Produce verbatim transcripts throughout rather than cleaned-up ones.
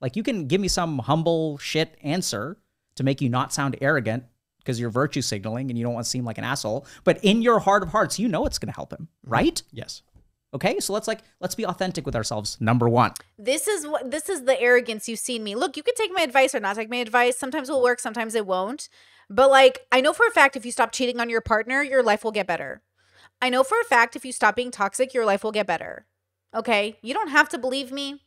Like, you can give me some humble shit answer to make you not sound arrogant because you're virtue signaling and you don't want to seem like an asshole. But in your heart of hearts, you know it's going to help him, right? Yes. Okay, so let's like let's be authentic with ourselves. Number one. This is what this is the arrogance you've seen me. Look, you can take my advice or not take my advice. Sometimes it'll work, sometimes it won't. But like, I know for a fact if you stop cheating on your partner, your life will get better. I know for a fact if you stop being toxic, your life will get better. Okay? You don't have to believe me.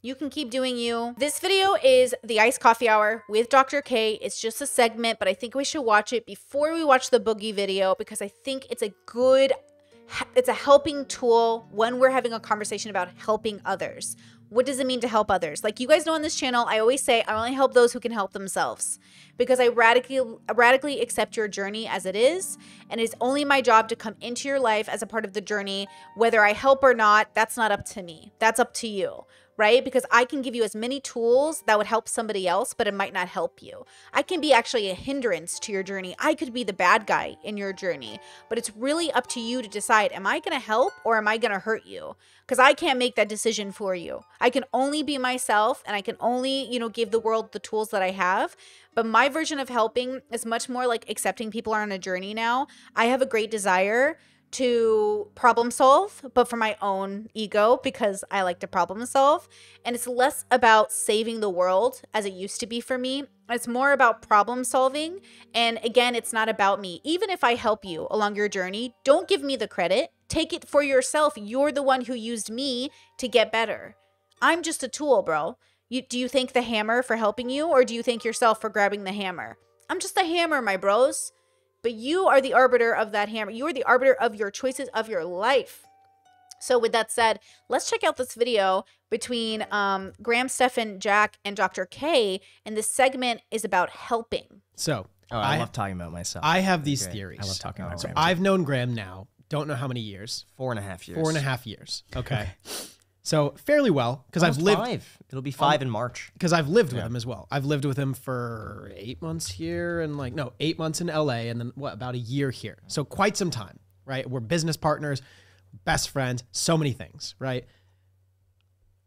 You can keep doing you. This video is The Iced Coffee Hour with Doctor K. It's just a segment, but I think we should watch it before we watch the Boogie video because I think it's a good It's a helping tool when we're having a conversation about helping others. What does it mean to help others? Like, you guys know on this channel, I always say I only help those who can help themselves because I radically, radically accept your journey as it is. And it's only my job to come into your life as a part of the journey. Whether I help or not, that's not up to me. That's up to you, right? Because I can give you as many tools that would help somebody else, but it might not help you. I can be actually a hindrance to your journey. I could be the bad guy in your journey, but it's really up to you to decide, am I gonna help or am I gonna hurt you? Because I can't make that decision for you. I can only be myself and I can only, you know, give the world the tools that I have. But my version of helping is much more like accepting people are on a journey now. I have a great desire to problem solve, but for my own ego, because I like to problem solve. And it's less about saving the world as it used to be for me. It's more about problem solving. And again, it's not about me. Even if I help you along your journey, don't give me the credit. Take it for yourself. You're the one who used me to get better. I'm just a tool, bro. You, do you thank the hammer for helping you, or do you thank yourself for grabbing the hammer? I'm just a hammer, my bros. But you are the arbiter of that hammer. You are the arbiter of your choices, of your life. So with that said, let's check out this video between um, Graham Stephan, Jack, and Doctor K. And this segment is about helping. So oh, I, I love talking about myself. I have these okay. theories. I love talking about oh, myself. So I've known Graham now, don't know how many years. Four and a half years. Four and a half years. Okay. So fairly well, because I've lived. Five. It'll be five um, in March. Because I've lived yeah. with him as well. I've lived with him for eight months here, and like no, eight months in L A, and then what about a year here? So quite some time, right? We're business partners, best friends, so many things, right?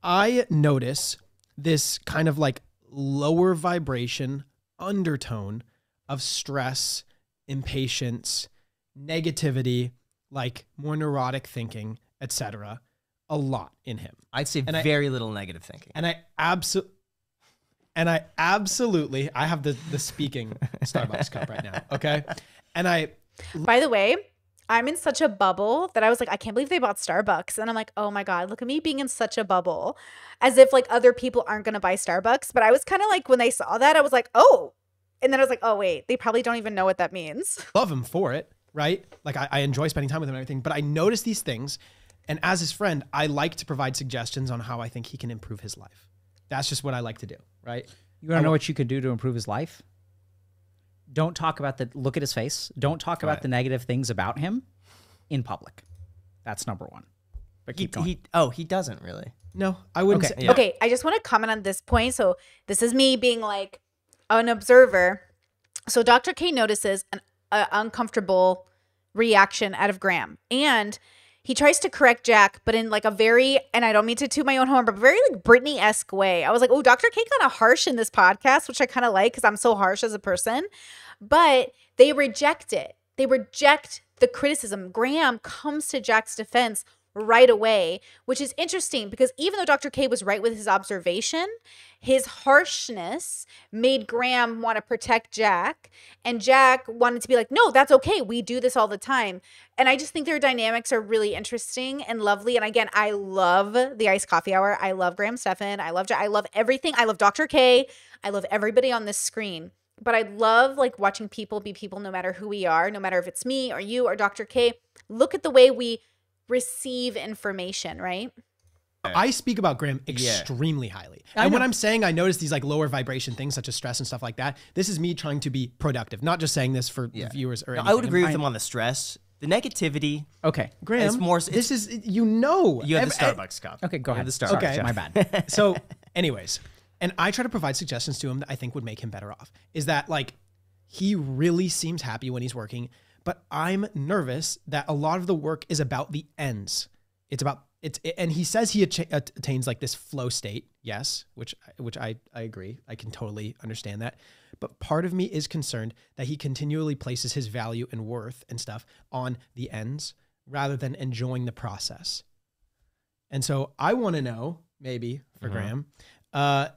I notice this kind of like lower vibration undertone of stress, impatience, negativity, like more neurotic thinking, et cetera. A lot in him. I'd say and very I, little negative thinking. And I absolutely, and I absolutely, I have the, the speaking Starbucks cup right now. Okay. And I, by the way, I'm in such a bubble that I was like, I can't believe they bought Starbucks. And I'm like, oh my God, look at me being in such a bubble, as if like other people aren't going to buy Starbucks. But I was kind of like, when they saw that, I was like, oh, and then I was like, oh wait, they probably don't even know what that means. Love him for it. Right. Like I, I enjoy spending time with him and everything, but I noticed these things. And as his friend, I like to provide suggestions on how I think he can improve his life. That's just what I like to do, right? You want to know what you could do to improve his life? Don't talk about the look at his face. Don't talk about the negative things about him in public. That's number one. But keep going. He, he, oh, he doesn't really. No, I wouldn't say. Yeah. Okay, I just want to comment on this point. So this is me being like an observer. So Doctor K notices an uh, uncomfortable reaction out of Graham. And he tries to correct Jack, but in like a very, and I don't mean to toot my own horn, but very like Brittany-esque way. I was like, oh, Doctor K kind of harsh in this podcast, which I kind of like because I'm so harsh as a person. But they reject it. They reject the criticism. Graham comes to Jack's defense right away, which is interesting because even though Doctor K was right with his observation, his harshness made Graham want to protect Jack, and Jack wanted to be like, no, that's okay. We do this all the time. And I just think their dynamics are really interesting and lovely. And again, I love The Iced Coffee Hour. I love Graham Stephan. I love Jack. I love everything. I love Doctor K. I love everybody on this screen. But I love like watching people be people no matter who we are, no matter if it's me or you or Doctor K. Look at the way we receive information, right? I speak about Graham extremely yeah. highly. I and know. when I'm saying I notice these like lower vibration things such as stress and stuff like that, this is me trying to be productive, not just saying this for yeah. viewers or no, anything. I would agree I'm, with him on the stress, the negativity. Okay. Graham, it's more, it's, this is, you know. You have the Starbucks cup. Okay, go ahead. The Starbucks okay, cup. My bad. So anyways, and I try to provide suggestions to him that I think would make him better off. Is that like, he really seems happy when he's working, but I'm nervous that a lot of the work is about the ends. It's about It's, and he says he attains like this flow state, yes, which which I, I agree. I can totally understand that. But part of me is concerned that he continually places his value and worth and stuff on the ends rather than enjoying the process. And so I want to know, maybe for mm-hmm. Graham, uh,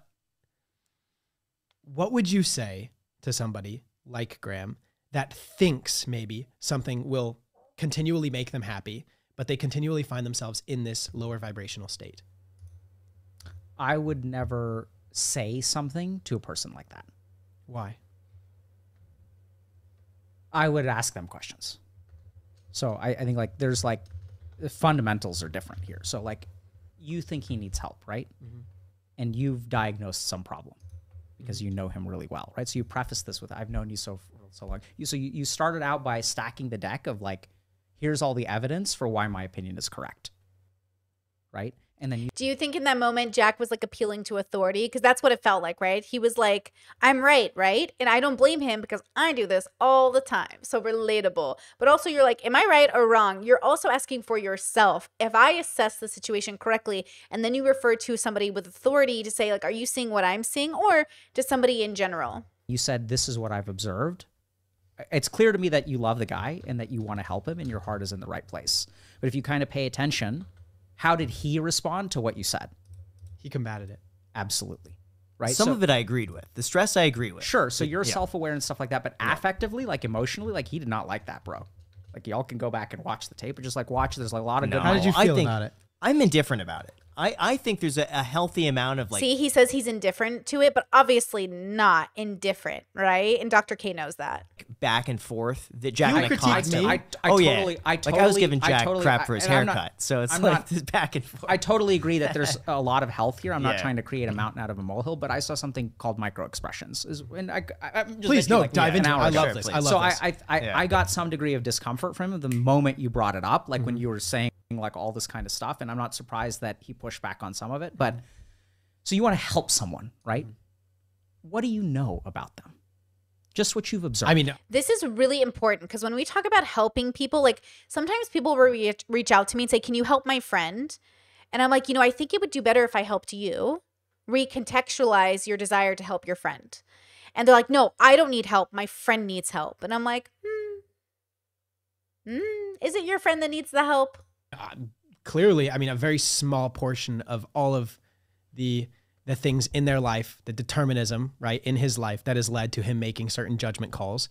what would you say to somebody like Graham that thinks maybe something will continually make them happy, but they continually find themselves in this lower vibrational state? I would never say something to a person like that. Why? I would ask them questions. So I, I think like there's like the fundamentals are different here. So like you think he needs help, right? Mm-hmm. And you've diagnosed some problem because mm-hmm. you know him really well, right? So you preface this with, I've known you so so long. You, so you, you started out by stacking the deck of like, here's all the evidence for why my opinion is correct, right? And then you do you think in that moment Jack was like appealing to authority? Because that's what it felt like, right? He was like, I'm right, right? And I don't blame him because I do this all the time. So relatable. But also you're like, am I right or wrong? You're also asking for yourself. If I assess the situation correctly, and then you refer to somebody with authority to say like, are you seeing what I'm seeing? Or just somebody in general? You said, this is what I've observed. It's clear to me that you love the guy and that you want to help him and your heart is in the right place. But if you kind of pay attention, how did he respond to what you said? He combated it. Absolutely. Right. Some so, of it I agreed with. The stress I agree with. Sure. So you're yeah. self-aware and stuff like that, but yeah. affectively, like emotionally, like he did not like that, bro. Like y'all can go back and watch the tape, but just like watch, there's like a lot of no. good. How did you feel I think about it? I'm indifferent about it. I, I think there's a, a healthy amount of like. See, he says he's indifferent to it, but obviously not indifferent, right? And Doctor K knows that. Back and forth. That Jack you critiqued me. I, I oh, totally, yeah. I totally, like I was giving Jack totally, crap for his haircut. Not, so it's I'm like not, this back and forth. I totally agree that there's a lot of health here. I'm yeah. not trying to create a mountain out of a molehill, but I saw something called microexpressions. Is and I, I I'm just Please, no, like dive into it. I love this. I love so this. I, I, yeah. I got some degree of discomfort from him the moment you brought it up, like mm-hmm. when you were saying like all this kind of stuff. And I'm not surprised that he pushed back on some of it, but so you want to help someone, right? Mm-hmm. What do you know about them? Just what you've observed. I mean, this is really important because when we talk about helping people, like sometimes people will re reach out to me and say, can you help my friend? And I'm like, you know, I think it would do better if I helped you. Recontextualize your desire to help your friend. And they're like, no, I don't need help. My friend needs help. And I'm like, hmm, mm, is it your friend that needs the help? Uh, clearly, I mean, a very small portion of all of the the things in their life, the determinism, right, in his life that has led to him making certain judgment calls.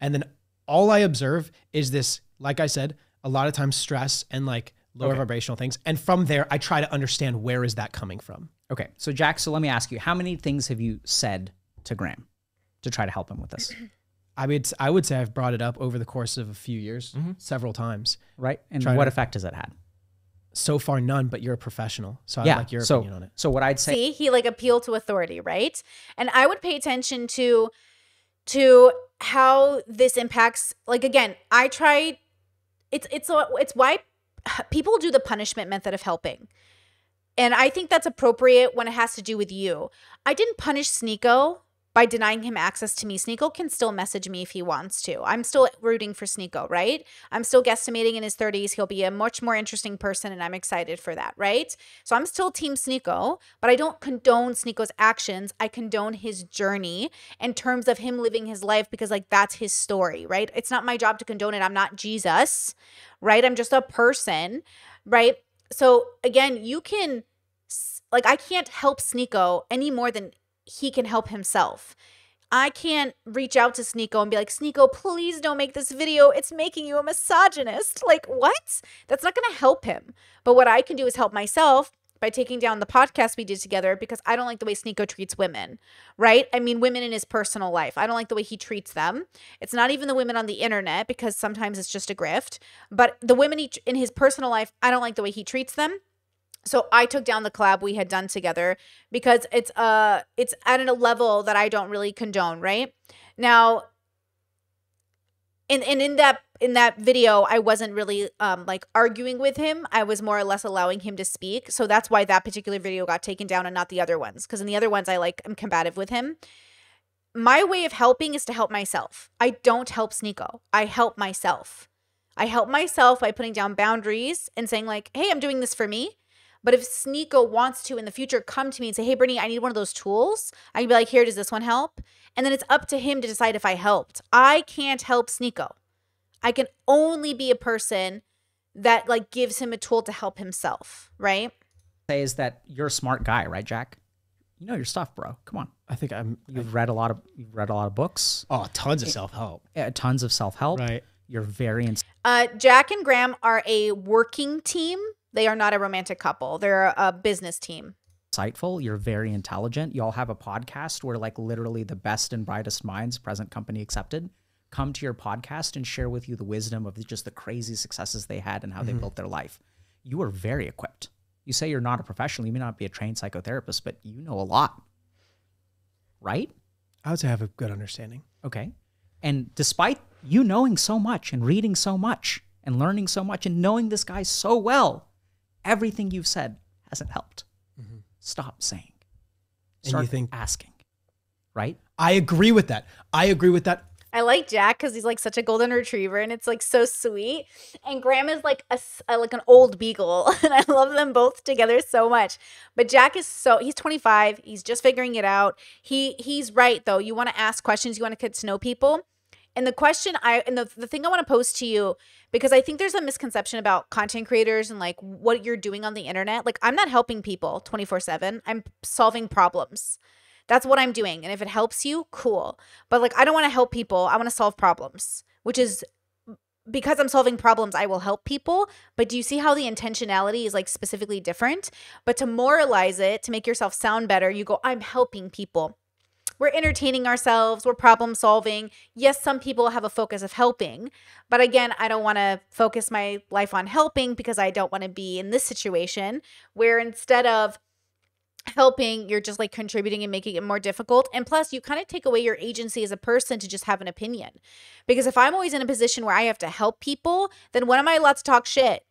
And then all I observe is this, like I said, a lot of times stress and like lower okay. vibrational things. And from there, I try to understand where is that coming from. Okay. So Jack, so let me ask you, how many things have you said to Graham to try to help him with this? I mean, I would say I've brought it up over the course of a few years, mm-hmm. several times. Right. And what to, effect has it had? So far, none, but you're a professional. So yeah. I like your so, opinion on it. So what I'd say. See, he like appealed to authority, right? And I would pay attention to, to how this impacts. Like, again, I try, it's, it's, it's why people do the punishment method of helping. And I think that's appropriate when it has to do with you. I didn't punish Sneeko by denying him access to me. Sneeko can still message me if he wants to. I'm still rooting for Sneeko, right? I'm still guesstimating in his thirties. He'll be a much more interesting person, and I'm excited for that, right? So I'm still Team Sneeko, but I don't condone Sneeko's actions. I condone his journey in terms of him living his life because, like, that's his story, right? It's not my job to condone it. I'm not Jesus, right? I'm just a person, right? So, again, you can – like, I can't help Sneeko any more than – he can help himself. I can't reach out to Sneeko and be like, Sneeko, please don't make this video. It's making you a misogynist. Like, what? That's not going to help him. But what I can do is help myself by taking down the podcast we did together because I don't like the way Sneeko treats women, right? I mean, women in his personal life. I don't like the way he treats them. It's not even the women on the internet because sometimes it's just a grift. But the women he, in his personal life, I don't like the way he treats them. So I took down the collab we had done together because it's uh it's at a level that I don't really condone, right? Now in and in that in that video I wasn't really um like arguing with him. I was more or less allowing him to speak. So that's why that particular video got taken down and not the other ones. Because in the other ones I like am combative with him. My way of helping is to help myself. I don't help Sneeko. I help myself. I help myself by putting down boundaries and saying like, hey, I'm doing this for me. But if Sneeko wants to in the future come to me and say, hey, Brittany, I need one of those tools, I can be like, here, does this one help? And then it's up to him to decide if I helped. I can't help Sneeko. I can only be a person that like gives him a tool to help himself, right? Is that you're a smart guy, right, Jack? You know your stuff, bro. Come on. I think I'm. You've read a lot of. You've read a lot of books. Oh, tons of self help. Yeah, tons of self help. Right. You're very. Uh, Jack and Graham are a working team. They are not a romantic couple. They're a business team. Insightful. You're very intelligent. Y'all have a podcast where like literally the best and brightest minds, present company accepted, come to your podcast and share with you the wisdom of just the crazy successes they had and how mm-hmm. they built their life. You are very equipped. You say you're not a professional. You may not be a trained psychotherapist, but you know a lot, right? I would say I have a good understanding. Okay. And despite you knowing so much and reading so much and learning so much and knowing this guy so well, everything you've said hasn't helped. Mm-hmm. Stop saying. Start and you think asking, right? I agree with that. I agree with that. I like Jack because he's like such a golden retriever and it's like so sweet. And Graham is like a, a like an old beagle and I love them both together so much. But Jack is so, he's twenty-five. He's just figuring it out. He He's right though. You want to ask questions. You want to get to know people. And the question I, and the, the thing I want to post to you, because I think there's a misconception about content creators and like what you're doing on the internet. Like I'm not helping people twenty-four seven. I'm solving problems. That's what I'm doing. And if it helps you, cool. But like, I don't want to help people. I want to solve problems, which is because I'm solving problems, I will help people. But do you see how the intentionality is like specifically different? But to moralize it, to make yourself sound better, you go, I'm helping people. We're entertaining ourselves. We're problem solving. Yes, some people have a focus of helping. But again, I don't want to focus my life on helping because I don't want to be in this situation where instead of helping, you're just like contributing and making it more difficult. And plus you kind of take away your agency as a person to just have an opinion. Because if I'm always in a position where I have to help people, then when am I allowed to talk shit?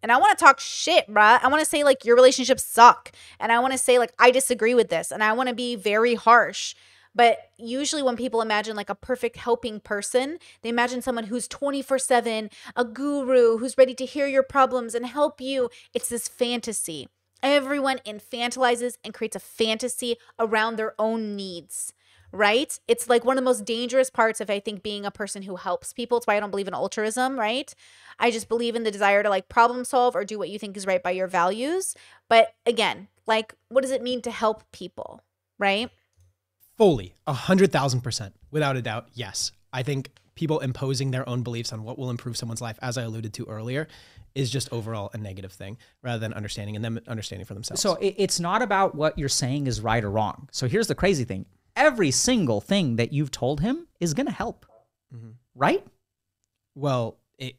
And I want to talk shit, bruh. I want to say like your relationships suck. And I want to say like, I disagree with this. And I want to be very harsh. But usually when people imagine like a perfect helping person, they imagine someone who's twenty-four seven, a guru who's ready to hear your problems and help you. It's this fantasy. Everyone infantilizes and creates a fantasy around their own needs, right? It's like one of the most dangerous parts of, I think, being a person who helps people. It's why I don't believe in altruism, right? I just believe in the desire to like problem solve or do what you think is right by your values. But again, like, what does it mean to help people, right? Fully, one hundred thousand percent, without a doubt, yes. I think people imposing their own beliefs on what will improve someone's life, as I alluded to earlier, is just overall a negative thing rather than understanding and them understanding for themselves. So it's not about what you're saying is right or wrong. So here's the crazy thing. Every single thing that you've told him is going to help, mm-hmm. right? Well, it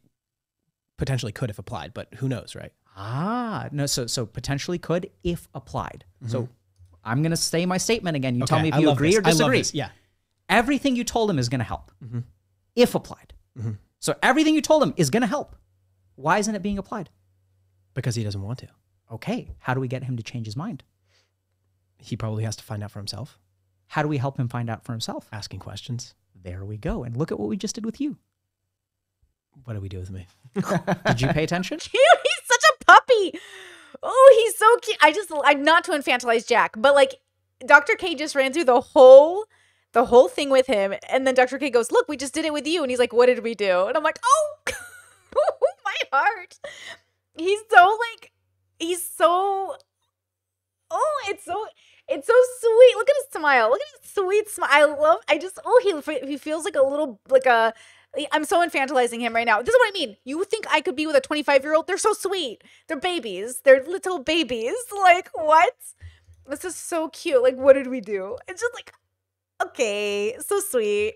potentially could if applied, but who knows, right? Ah, no. So, so potentially could if applied. Mm-hmm. So I'm going to say my statement again. You okay, tell me if I you agree this. or disagree. I love this. Yeah. Everything you told him is going to help. Mm-hmm. If applied. Mm-hmm. So everything you told him is going to help. Why isn't it being applied? Because he doesn't want to. Okay. How do we get him to change his mind? He probably has to find out for himself. How do we help him find out for himself? Asking questions. There we go. And look at what we just did with you. What did we do with me? Did you pay attention? Cute. He's such a puppy. Oh, he's so cute. I just, I'm not to infantilize Jack, but like Doctor K just ran through the whole the whole thing with him. And then Doctor K goes, look, we just did it with you. And he's like, what did we do? And I'm like, oh, my heart. He's so like, he's so, oh, it's so, it's so sweet. Look at his smile. Look at his sweet smile. I love, I just, oh, he, he feels like a little, like a, I'm so infantilizing him right now. This is what I mean. You think I could be with a twenty-five year old? They're so sweet. They're babies. They're little babies. Like what? This is so cute. Like, what did we do? It's just like, okay, so sweet.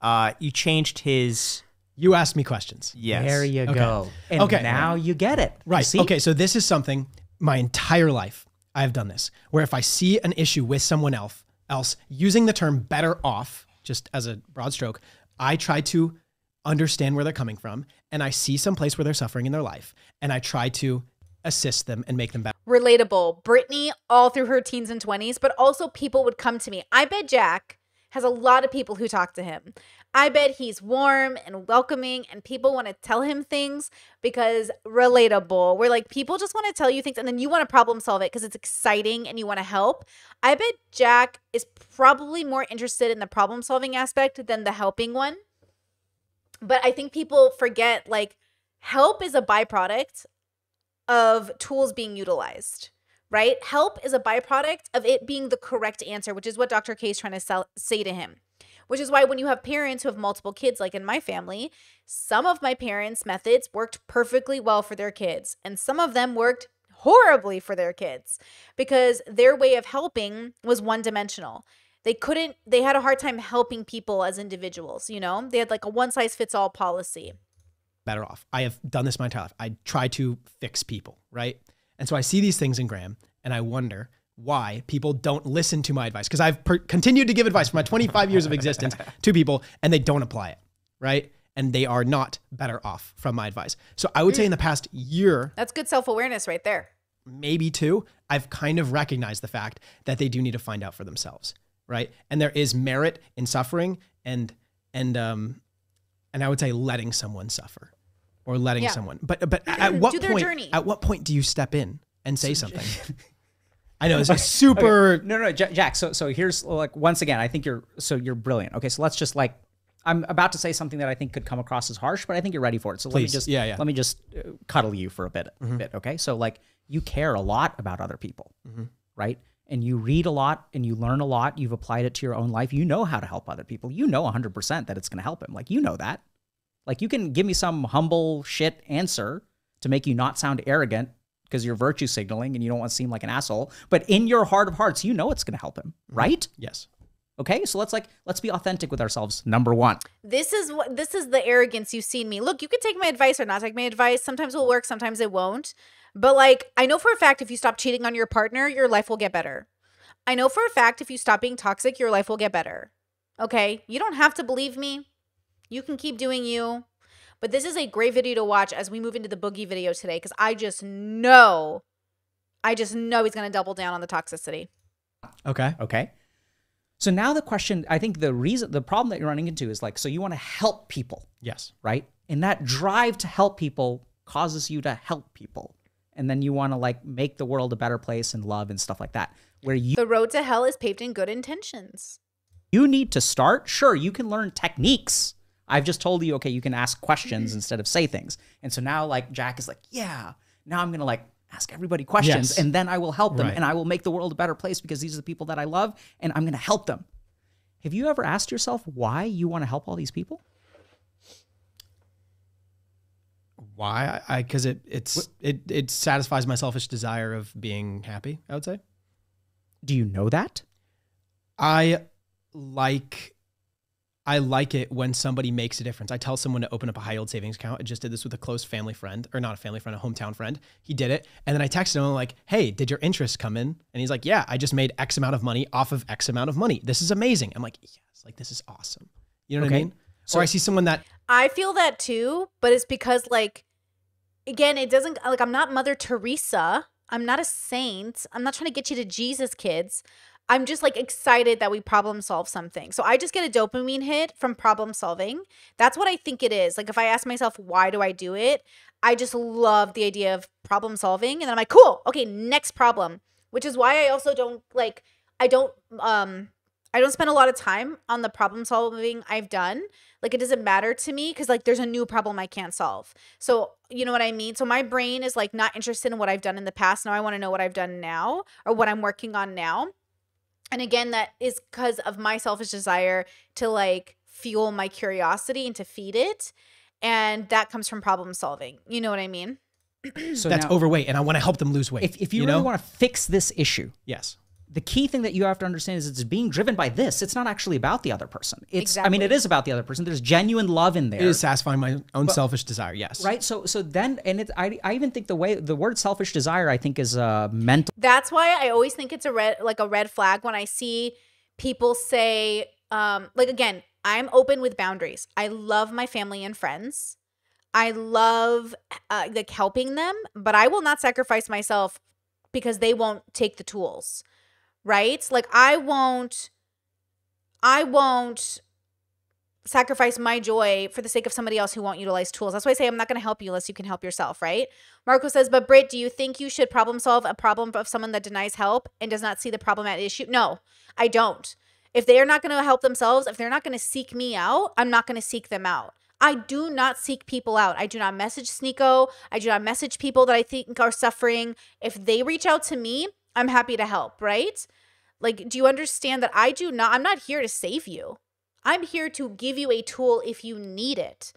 Uh, you changed his... You asked me questions. Yes. There you okay. go. And okay. now you get it. Right. See? Okay, so this is something my entire life I've done this, where if I see an issue with someone else, else using the term better off, just as a broad stroke, I try to understand where they're coming from, and I see some place where they're suffering in their life, and I try to assist them and make them better. Relatable. Brittany all through her teens and twenties, but also people would come to me. I bet Jack has a lot of people who talk to him. I bet he's warm and welcoming and people want to tell him things because relatable. We're like, people just want to tell you things and then you want to problem solve it because it's exciting and you want to help. I bet Jack is probably more interested in the problem solving aspect than the helping one. But I think people forget, like, help is a byproduct of tools being utilized, right? Help is a byproduct of it being the correct answer, which is what Doctor K is trying to sell, say to him. Which is why when you have parents who have multiple kids, like in my family, some of my parents' methods worked perfectly well for their kids. And some of them worked horribly for their kids because their way of helping was one-dimensional. They couldn't, they had a hard time helping people as individuals, you know? They had like a one-size-fits-all policy. Better off. I have done this my entire life. I try to fix people, right? And so I see these things in Graham and I wonder why people don't listen to my advice. Because I've per continued to give advice for my twenty-five years of existence to people and they don't apply it, right? And they are not better off from my advice. So I would mm. say in the past year. That's good self-awareness right there. Maybe two. I've kind of recognized the fact that they do need to find out for themselves, right? And there is merit in suffering and, and, um, and I would say letting someone suffer or letting yeah. someone. But, but at what point, journey. at what point do you step in and say something? I know it's a super. Okay. No, no, Jack. So, so here's like, once again, I think you're, so you're brilliant. Okay. So let's just like, I'm about to say something that I think could come across as harsh, but I think you're ready for it. So Please. let me just, yeah, yeah. let me just cuddle you for a bit, mm-hmm. a bit. Okay. So like you care a lot about other people, mm-hmm. right? And you read a lot and you learn a lot. You've applied it to your own life. You know how to help other people. You know one hundred percent that it's going to help him. Like, you know that. Like, you can give me some humble shit answer to make you not sound arrogant because you're virtue signaling and you don't want to seem like an asshole. But in your heart of hearts, you know it's going to help him, right? Yes. Okay, so let's like let's be authentic with ourselves. Number one. This is what this is the arrogance you've seen me. Look, you can take my advice or not take my advice. Sometimes it'll work, sometimes it won't. But like, I know for a fact if you stop cheating on your partner, your life will get better. I know for a fact if you stop being toxic, your life will get better. Okay? You don't have to believe me. You can keep doing you. But this is a great video to watch as we move into the Boogie video today because I just know, I just know he's going to double down on the toxicity. Okay. Okay. So now the question, I think the reason, the problem that you're running into is like, so you want to help people. Yes. Right? And that drive to help people causes you to help people. And then you want to like make the world a better place and love and stuff like that. Where you The road to hell is paved in good intentions. You need to start. Sure, you can learn techniques. I've just told you, okay, you can ask questions mm-hmm. instead of say things. And so now like Jack is like, yeah, now I'm going to like ask everybody questions yes. and then I will help them right. and I will make the world a better place because these are the people that I love and I'm going to help them. Have you ever asked yourself why you want to help all these people? Why? I because it it's it it satisfies my selfish desire of being happy. I would say. Do you know that? I like, I like it when somebody makes a difference. I tell someone to open up a high yield savings account. I just did this with a close family friend, or not a family friend, a hometown friend. He did it, and then I texted him like, "Hey, did your interest come in?" And he's like, "Yeah, I just made X amount of money off of X amount of money. This is amazing." I'm like, "Yes, like this is awesome." You know okay. what I mean? So I see someone that I feel that too, but it's because like, again, it doesn't like, I'm not Mother Teresa. I'm not a saint. I'm not trying to get you to Jesus, kids. I'm just like excited that we problem solve something. So I just get a dopamine hit from problem solving. That's what I think it is. Like if I ask myself, why do I do it? I just love the idea of problem solving. And then I'm like, cool. Okay. Next problem, which is why I also don't like, I don't, um, I don't spend a lot of time on the problem solving I've done. Like it doesn't matter to me because like there's a new problem I can't solve. So you know what I mean? So my brain is like not interested in what I've done in the past. Now I want to know what I've done now or what I'm working on now. And again, that is because of my selfish desire to like fuel my curiosity and to feed it. And that comes from problem solving. You know what I mean? So that's now, overweight and I want to help them lose weight. If, if you, you really know? want to fix this issue. Yes. The key thing that you have to understand is it's being driven by this. It's not actually about the other person. It's, exactly. I mean, it is about the other person. There's genuine love in there. It is satisfying my own but, selfish desire. Yes. Right. So, so then, and it, I, I even think the way the word selfish desire, I think is uh, mental. That's why I always think it's a red, like a red flag when I see people say, um, like, again, I'm open with boundaries. I love my family and friends. I love uh, like helping them, but I will not sacrifice myself because they won't take the tools. Right? Like I won't, I won't sacrifice my joy for the sake of somebody else who won't utilize tools. That's why I say I'm not going to help you unless you can help yourself, right? Marco says, but Britt, do you think you should problem solve a problem of someone that denies help and does not see the problem at issue? No, I don't. If they are not going to help themselves, if they're not going to seek me out, I'm not going to seek them out. I do not seek people out. I do not message Sneeko. I do not message people that I think are suffering. If they reach out to me, I'm happy to help, right? Like, do you understand that I do not, I'm not here to save you. I'm here to give you a tool if you need it.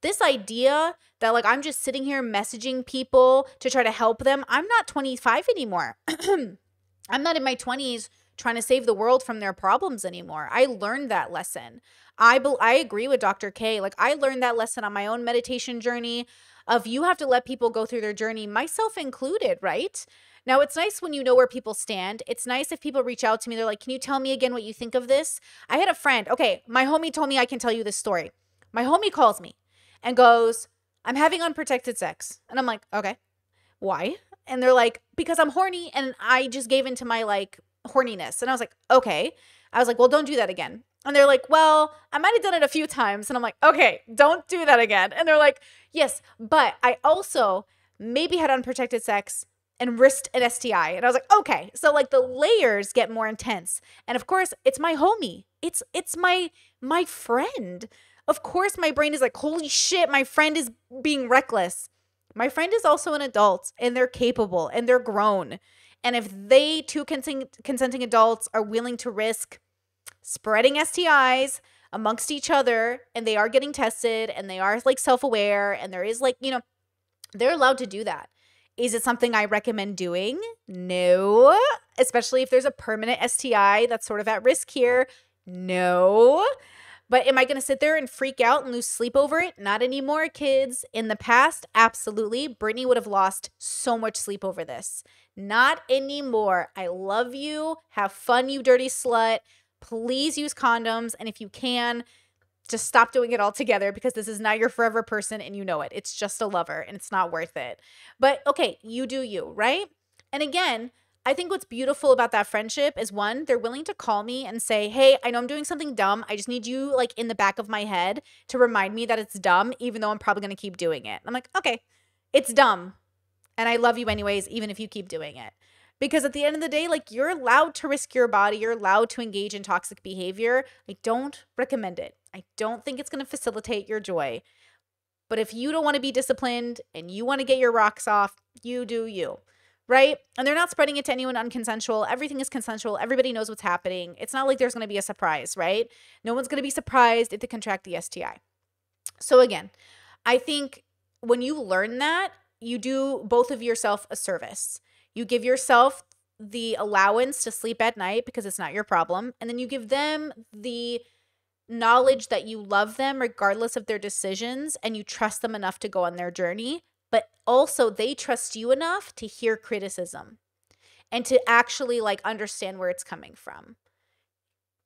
This idea that like I'm just sitting here messaging people to try to help them, I'm not twenty-five anymore. I'm not in my twenties trying to save the world from their problems anymore. I learned that lesson. I be I agree with Doctor K. Like I learned that lesson on my own meditation journey of you have to let people go through their journey, myself included, right? Now, it's nice when you know where people stand. It's nice if people reach out to me. They're like, can you tell me again what you think of this? I had a friend. Okay, my homie told me I can tell you this story. My homie calls me and goes, I'm having unprotected sex. And I'm like, okay, why? And they're like, because I'm horny and I just gave into my like horniness. And I was like, okay. I was like, well, don't do that again. And they're like, well, I might have done it a few times. And I'm like, okay, don't do that again. And they're like, yes, but I also maybe had unprotected sex and risked an S T I. And I was like, okay. So like the layers get more intense. And of course, it's my homie. It's it's my my friend. Of course, my brain is like, holy shit, my friend is being reckless. My friend is also an adult and they're capable and they're grown. And if they, two consenting, consenting adults, are willing to risk spreading S T Is amongst each other and they are getting tested and they are like self-aware and there is like, you know, they're allowed to do that. Is it something I recommend doing? No. Especially if there's a permanent S T I that's sort of at risk here. No. But am I going to sit there and freak out and lose sleep over it? Not anymore, kids. In the past, absolutely. Brittany would have lost so much sleep over this. Not anymore. I love you. Have fun, you dirty slut. Please use condoms. And if you can, just stop doing it altogether because this is not your forever person and you know it. It's just a lover and it's not worth it. But okay, you do you, right? And again, I think what's beautiful about that friendship is one, they're willing to call me and say, hey, I know I'm doing something dumb. I just need you like in the back of my head to remind me that it's dumb, even though I'm probably going to keep doing it. I'm like, okay, it's dumb. And I love you anyways, even if you keep doing it. Because at the end of the day, like you're allowed to risk your body. You're allowed to engage in toxic behavior. I don't recommend it. I don't think it's going to facilitate your joy. But if you don't want to be disciplined and you want to get your rocks off, you do you, right? And they're not spreading it to anyone unconsensual. Everything is consensual. Everybody knows what's happening. It's not like there's going to be a surprise, right? No one's going to be surprised if they contract the S T I. So again, I think when you learn that, you do both of yourself a service. You give yourself the allowance to sleep at night because it's not your problem. And then you give them the knowledge that you love them regardless of their decisions and you trust them enough to go on their journey. But also they trust you enough to hear criticism and to actually like understand where it's coming from.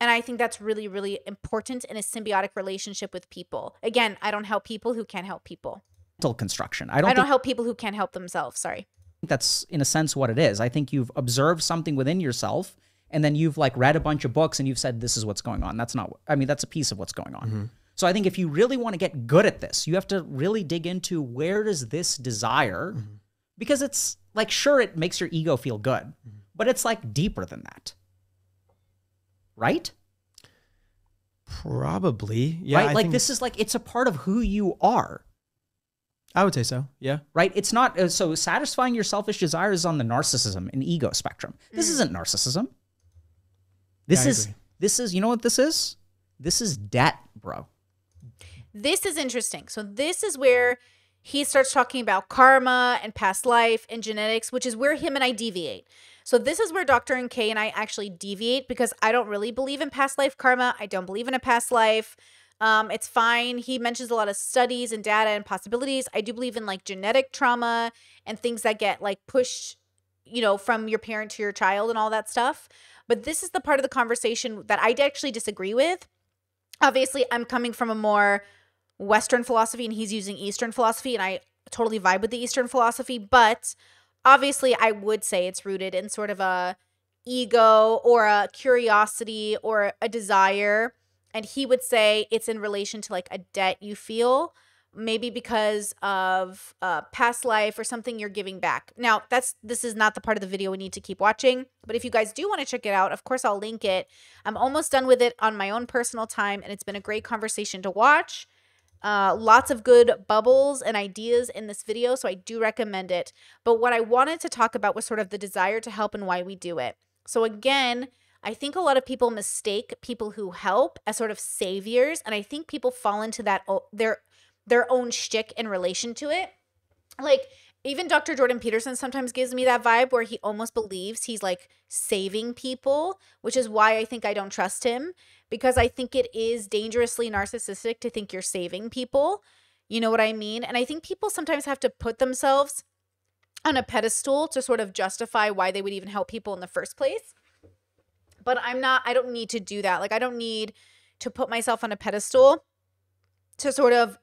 And I think that's really, really important in a symbiotic relationship with people. Again, I don't help people who can't help people. Mental construction. I don't, I don't help people who can't help themselves. Sorry. That's in a sense what it is. I think you've observed something within yourself and then you've like read a bunch of books and you've said, this is what's going on. That's not, I mean, that's a piece of what's going on. Mm-hmm. So I think if you really want to get good at this, you have to really dig into where does this desire, mm-hmm. because it's like, sure, it makes your ego feel good, mm-hmm. but it's like deeper than that. Right? Probably. Yeah. Right? I like this is like, it's a part of who you are. I would say so, yeah. Right? It's not, so satisfying your selfish desires is on the narcissism and ego spectrum. This isn't narcissism. This yeah, is, this is, you know what this is? This is debt, bro. This is interesting. So this is where he starts talking about karma and past life and genetics, which is where him and I deviate. So this is where Doctor and K and I actually deviate because I don't really believe in past life karma. I don't believe in a past life. Um, it's fine. He mentions a lot of studies and data and possibilities. I do believe in like genetic trauma and things that get like pushed, you know, from your parent to your child and all that stuff. But this is the part of the conversation that I actually disagree with. Obviously, I'm coming from a more Western philosophy and he's using Eastern philosophy and I totally vibe with the Eastern philosophy. But obviously, I would say it's rooted in sort of a ego or a curiosity or a desire. And he would say it's in relation to like a debt you feel, maybe because of uh, past life or something you're giving back. Now, that's this is not the part of the video we need to keep watching. But if you guys do want to check it out, of course, I'll link it. I'm almost done with it on my own personal time, and it's been a great conversation to watch. Uh, lots of good bubbles and ideas in this video, so I do recommend it. But what I wanted to talk about was sort of the desire to help and why we do it. So again, I think a lot of people mistake people who help as sort of saviors, and I think people fall into that their their own shtick in relation to it. Like even Doctor Jordan Peterson sometimes gives me that vibe where he almost believes he's like saving people, which is why I think I don't trust him. Because I think it is dangerously narcissistic to think you're saving people. You know what I mean? And I think people sometimes have to put themselves on a pedestal to sort of justify why they would even help people in the first place. But I'm not, I don't need to do that. Like I don't need to put myself on a pedestal to sort of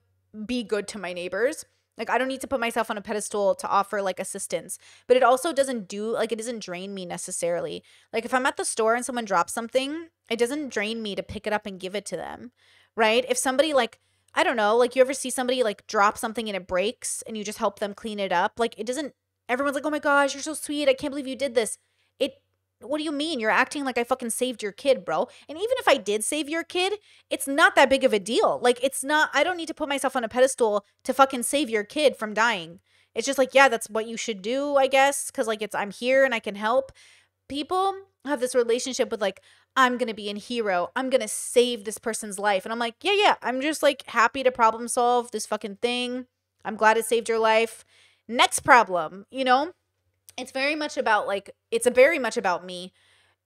be good to my neighbors. Like I don't need to put myself on a pedestal to offer like assistance. But it also doesn't do, like it doesn't drain me necessarily. Like if I'm at the store and someone drops something, it doesn't drain me to pick it up and give it to them, right? If somebody like, I don't know, like you ever see somebody like drop something and it breaks and you just help them clean it up. Like it doesn't, everyone's like, oh my gosh, you're so sweet. I can't believe you did this. It, what do you mean? You're acting like I fucking saved your kid, bro. And even if I did save your kid, it's not that big of a deal. Like it's not, I don't need to put myself on a pedestal to fucking save your kid from dying. It's just like, yeah, that's what you should do, I guess. Cause like it's, I'm here and I can help. People have this relationship with like, I'm going to be a hero. I'm going to save this person's life. And I'm like, yeah, yeah. I'm just like happy to problem solve this fucking thing. I'm glad it saved your life. Next problem, you know, it's very much about like, it's a very much about me.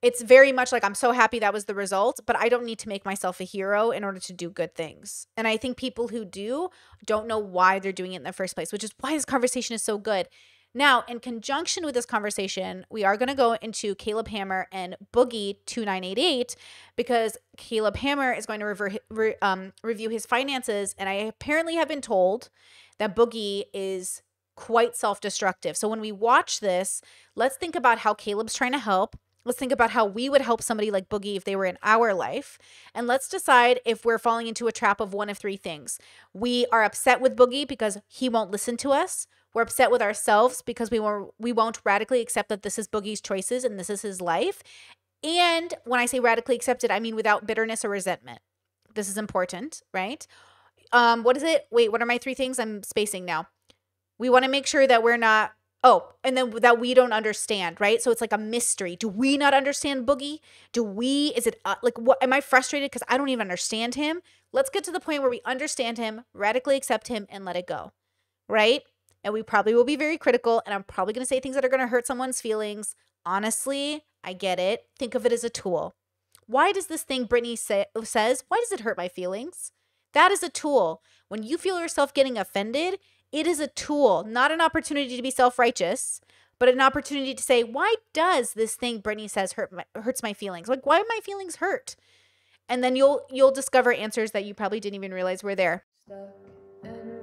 It's very much like, I'm so happy that was the result, but I don't need to make myself a hero in order to do good things. And I think people who do don't know why they're doing it in the first place, which is why this conversation is so good. Now, in conjunction with this conversation, we are going to go into Caleb Hammer and Boogie two nine eight eight because Caleb Hammer is going to rever re um, review his finances. And I apparently have been told that Boogie is quite self-destructive. So when we watch this, let's think about how Caleb's trying to help. Let's think about how we would help somebody like Boogie if they were in our life. And let's decide if we're falling into a trap of one of three things. We are upset with Boogie because he won't listen to us. We're upset with ourselves because we won't, we won't radically accept that this is Boogie's choices and this is his life. And when I say radically accepted, I mean without bitterness or resentment. This is important, right? Um, what is it? Wait, what are my three things? I'm spacing now. We want to make sure that we're not, oh, and then that we don't understand, right? So it's like a mystery. Do we not understand Boogie? Do we, is it, uh, like, what? Am I frustrated because I don't even understand him? Let's get to the point where we understand him, radically accept him, and let it go, right? And we probably will be very critical, and I'm probably going to say things that are going to hurt someone's feelings. Honestly, I get it. Think of it as a tool. Why does this thing Brittany say, says, why does it hurt my feelings? That is a tool. When you feel yourself getting offended, it is a tool, not an opportunity to be self-righteous, but an opportunity to say, why does this thing Brittany says hurt my, hurts my feelings? Like, why are my feelings hurt? And then you'll you'll discover answers that you probably didn't even realize were there. So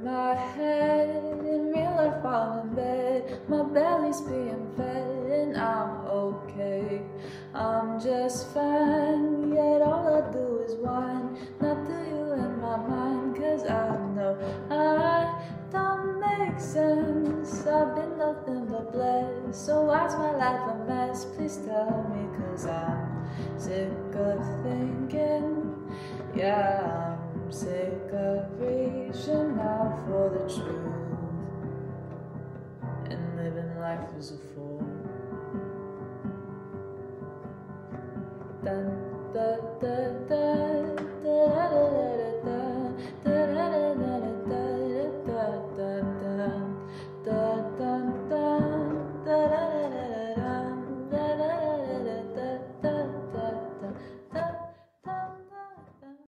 my head in real life, I'm in bed. My belly's being fed, and I'm okay. I'm just fine. Yet all I do is whine. Not do you in my mind, cause I know I don't make sense. I've been nothing but blessed. So why's my life a mess? Please tell me, cause I'm sick of thinking. Yeah. I'm sick of reaching out for the truth and living life as a fool. Dun, dun, dun, dun.